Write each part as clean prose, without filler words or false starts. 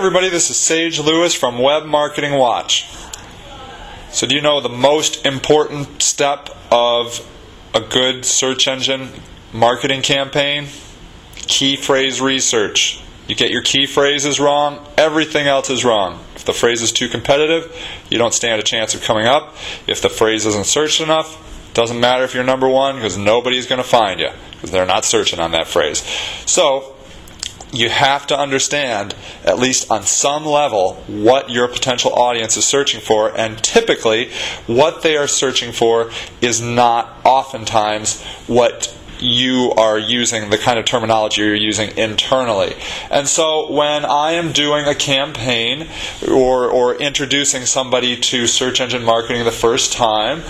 everybody, this is Sage Lewis from Web Marketing Watch. So do you know the most important step of a good search engine marketing campaign? Key phrase research. You get your key phrases wrong, everything else is wrong. If the phrase is too competitive, you don't stand a chance of coming up. If the phrase isn't searched enough, doesn't matter if you're number one, because nobody's going to find you, because they're not searching on that phrase. So you have to understand, at least on some level, what your potential audience is searching for, and typically what they are searching for is not oftentimes what you are using, the kind of terminology you're using internally. And so when I am doing a campaign or introducing somebody to search engine marketing the first time,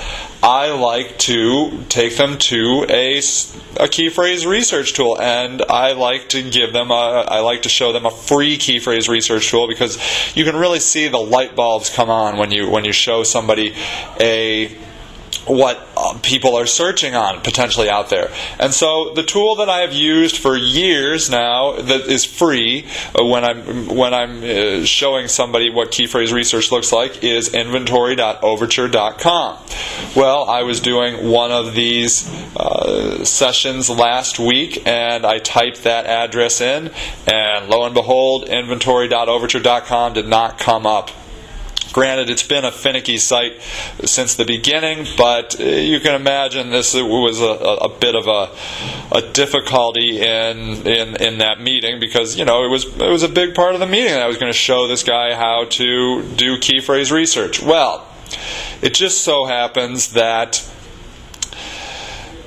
I like to take them to a key phrase research tool, and I like to give them I like to show them a free key phrase research tool, because you can really see the light bulbs come on when you show somebody what people are searching on potentially out there. And so the tool that I have used for years now that is free when I'm showing somebody what key phrase research looks like is inventory.overture.com. Well, I was doing one of these sessions last week, and I typed that address in, and lo and behold, inventory.overture.com did not come up. Granted, it's been a finicky site since the beginning, but you can imagine this was a bit of a difficulty in that meeting, because it was a big part of the meeting that I was going to show this guy how to do key phrase research. Well, it just so happens that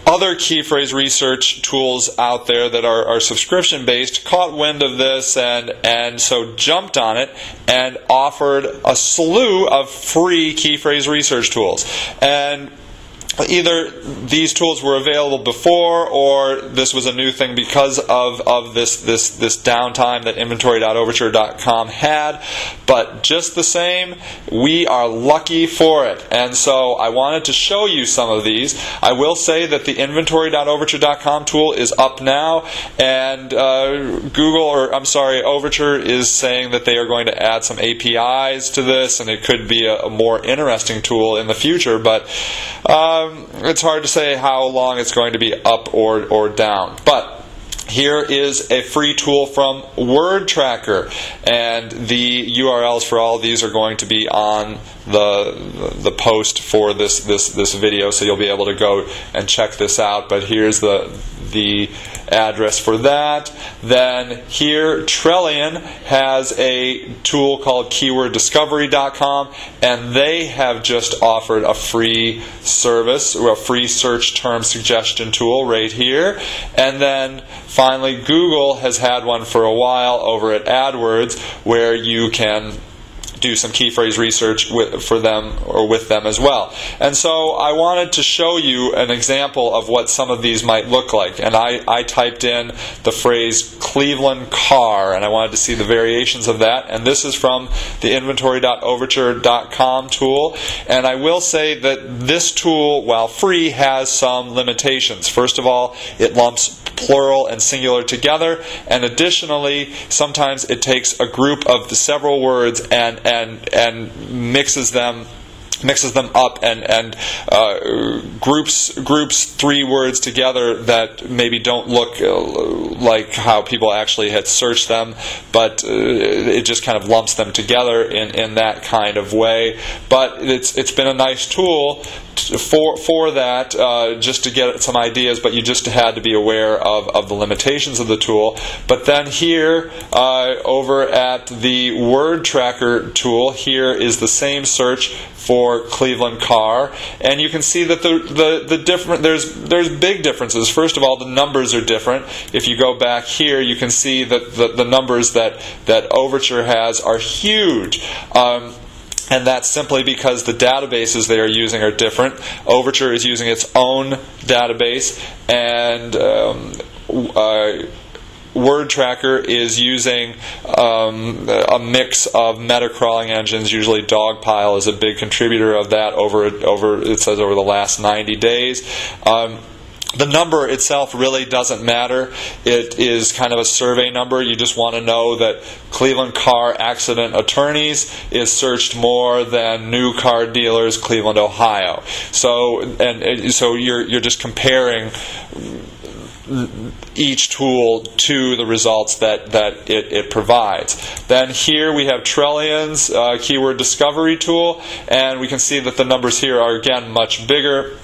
other key phrase research tools out there that are subscription based caught wind of this and so jumped on it and offered a slew of free key phrase research tools. And either these tools were available before, or this was a new thing because of this downtime that inventory.overture.com had. But just the same, we are lucky for it. And so I wanted to show you some of these. I will say that the inventory.overture.com tool is up now, and Overture is saying that they are going to add some APIs to this, and it could be a more interesting tool in the future. But it's hard to say how long it's going to be up or down. But here is a free tool from WordTracker, and the URLs for all of these are going to be on the post for this video, so you'll be able to go and check this out. But here's the address for that. Then here, Trellian has a tool called keyworddiscovery.com, and they have just offered a free service, or a free search term suggestion tool right here. And then finally, Google has had one for a while over at AdWords, where you can do some key phrase research with them as well. And so I wanted to show you an example of what some of these might look like. And I typed in the phrase Cleveland car, and I wanted to see the variations of that. And this is from the inventory.overture.com tool. And I will say that this tool, while free, has some limitations. First of all, it lumps plural and singular together, and additionally, sometimes it takes a group of the several words and mixes them up and groups three words together that maybe don't look like how people actually had searched them, but it just kind of lumps them together in that kind of way. But it's been a nice tool for that, just to get some ideas, but you just had to be aware of the limitations of the tool. But then here, over at the WordTracker tool, here is the same search for Cleveland car, and you can see that the different there's big differences. First of all, the numbers are different. If you go back here, you can see that the numbers that Overture has are huge. And that's simply because the databases they are using are different. Overture is using its own database, and WordTracker is using a mix of meta-crawling engines. Usually Dogpile is a big contributor of that. It says over the last 90 days. The number itself really doesn't matter. It is kind of a survey number. You just want to know that Cleveland car accident attorneys is searched more than new car dealers, Cleveland, Ohio. So you're just comparing each tool to the results that it provides. Then here we have Trellian's keyword discovery tool, and we can see that the numbers here are again much bigger.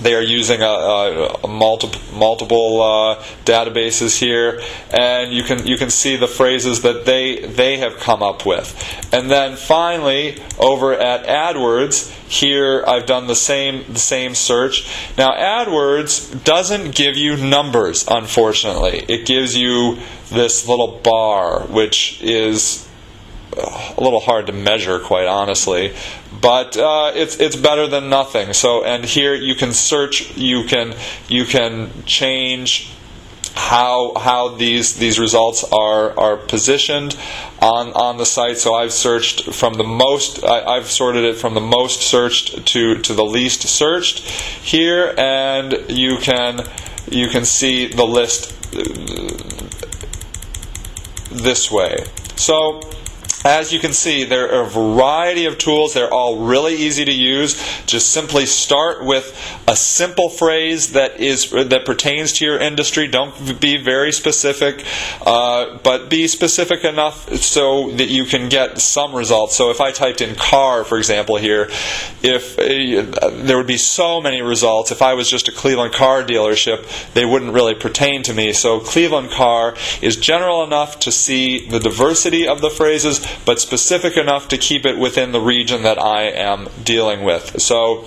They are using multiple databases here, and you can see the phrases that they have come up with. And then finally, over at AdWords, here I've done the same search. Now, AdWords doesn't give you numbers, unfortunately. It gives you this little bar, which is a little hard to measure, quite honestly, but it's better than nothing. So, and here you can search, you can change how these results are positioned on the site. So I've searched from the most, I've sorted it from the most searched to the least searched here, and you can see the list this way. So, as you can see, there are a variety of tools. They're all really easy to use. Just simply start with a simple phrase that pertains to your industry. Don't be very specific, but be specific enough so that you can get some results. So if I typed in car, for example, here, if there would be so many results. If I was just a Cleveland car dealership, they wouldn't really pertain to me. So Cleveland car is general enough to see the diversity of the phrases, but specific enough to keep it within the region that I am dealing with. So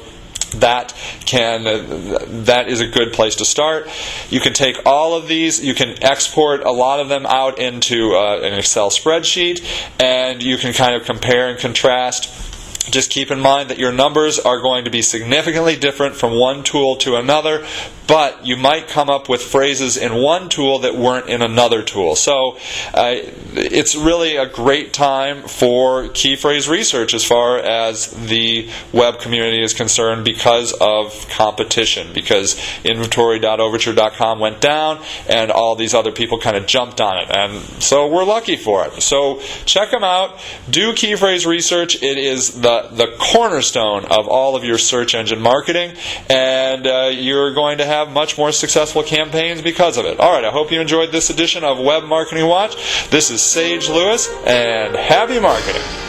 that is a good place to start. You can take all of these, you can export a lot of them out into an Excel spreadsheet, and you can kind of compare and contrast. Just keep in mind that your numbers are going to be significantly different from one tool to another, but you might come up with phrases in one tool that weren't in another tool. So it's really a great time for key phrase research as far as the web community is concerned because of competition, because inventory.overture.com went down and all these other people kind of jumped on it, and so we're lucky for it. So check them out. Do key phrase research. It is the cornerstone of all of your search engine marketing, and you're going to have much more successful campaigns because of it. All right, I hope you enjoyed this edition of Web Marketing Watch. This is Sage Lewis, and happy marketing.